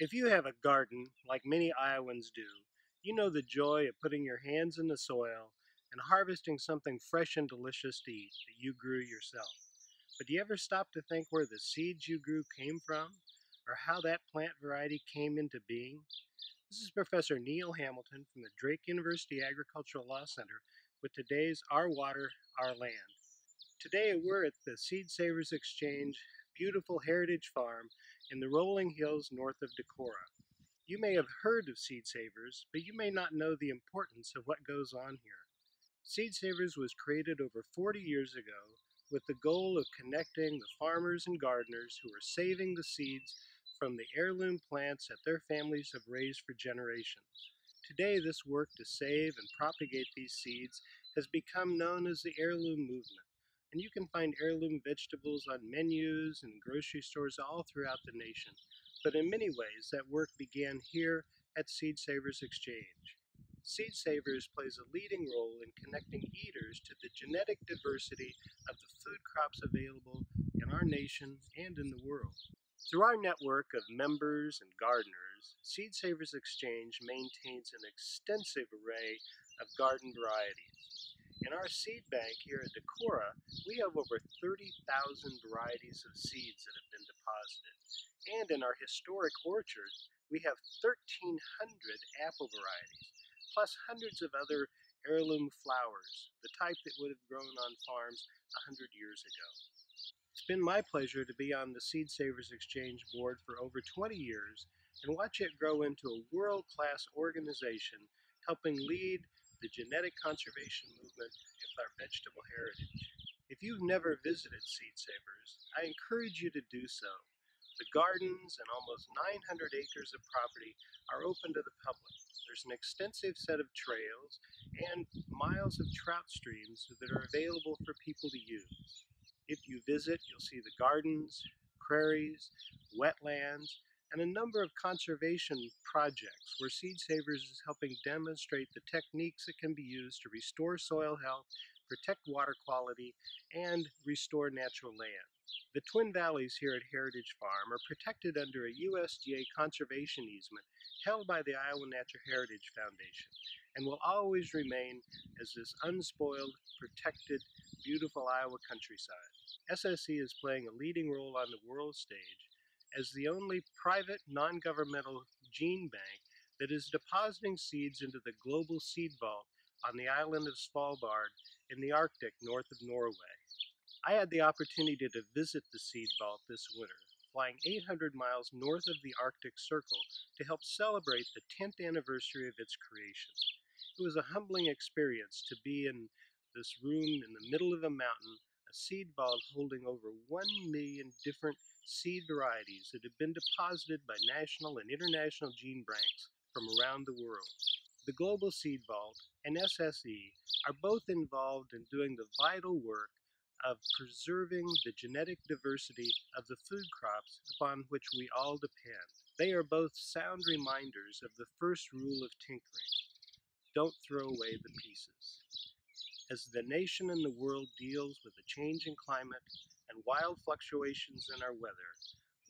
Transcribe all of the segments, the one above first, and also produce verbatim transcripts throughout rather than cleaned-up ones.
If you have a garden, like many Iowans do, you know the joy of putting your hands in the soil and harvesting something fresh and delicious to eat that you grew yourself. But do you ever stop to think where the seeds you grew came from, or how that plant variety came into being? This is Professor Neil Hamilton from the Drake University Agricultural Law Center with today's Our Water, Our Land. Today we're at the Seed Savers Exchange beautiful heritage farm in the rolling hills north of Decorah. You may have heard of Seed Savers, but you may not know the importance of what goes on here. Seed Savers was created over forty years ago with the goal of connecting the farmers and gardeners who are saving the seeds from the heirloom plants that their families have raised for generations. Today, this work to save and propagate these seeds has become known as the heirloom movement. And you can find heirloom vegetables on menus and grocery stores all throughout the nation. But in many ways, that work began here at Seed Savers Exchange. Seed Savers plays a leading role in connecting eaters to the genetic diversity of the food crops available in our nation and in the world. Through our network of members and gardeners, Seed Savers Exchange maintains an extensive array of garden varieties. In our seed bank here at Decorah, we have over thirty thousand varieties of seeds that have been deposited. And in our historic orchard, we have one thousand three hundred apple varieties, plus hundreds of other heirloom flowers, the type that would have grown on farms one hundred years ago. It's been my pleasure to be on the Seed Savers Exchange board for over twenty years and watch it grow into a world-class organization helping lead the genetic conservation movement with our vegetable heritage. If you've never visited Seed Savers, I encourage you to do so. The gardens and almost nine hundred acres of property are open to the public. There's an extensive set of trails and miles of trout streams that are available for people to use. If you visit, you'll see the gardens, prairies, wetlands, and a number of conservation projects where Seed Savers is helping demonstrate the techniques that can be used to restore soil health, protect water quality, and restore natural land. The Twin Valleys here at Heritage Farm are protected under a U S D A conservation easement held by the Iowa Natural Heritage Foundation and will always remain as this unspoiled, protected, beautiful Iowa countryside. S S E is playing a leading role on the world stage as the only private, non-governmental gene bank that is depositing seeds into the Global Seed Vault on the island of Svalbard in the Arctic north of Norway. I had the opportunity to visit the Seed Vault this winter, flying eight hundred miles north of the Arctic Circle to help celebrate the tenth anniversary of its creation. It was a humbling experience to be in this room in the middle of a mountain, a seed vault holding over one million different seed varieties that have been deposited by national and international gene banks from around the world. The Global Seed Vault and S S E are both involved in doing the vital work of preserving the genetic diversity of the food crops upon which we all depend. They are both sound reminders of the first rule of tinkering: don't throw away the pieces. As the nation and the world deals with a changing climate and wild fluctuations in our weather,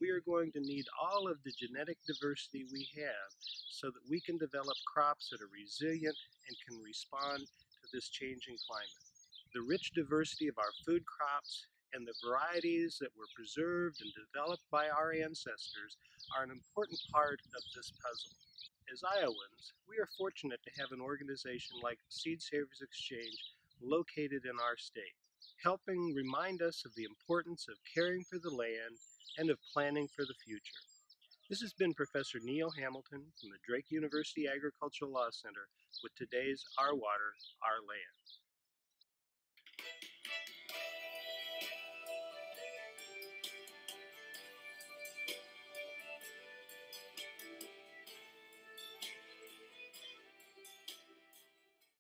we are going to need all of the genetic diversity we have so that we can develop crops that are resilient and can respond to this changing climate. The rich diversity of our food crops and the varieties that were preserved and developed by our ancestors are an important part of this puzzle. As Iowans, we are fortunate to have an organization like Seed Savers Exchange located in our state, helping remind us of the importance of caring for the land and of planning for the future. This has been Professor Neil Hamilton from the Drake University Agricultural Law Center with today's Our Water, Our Land.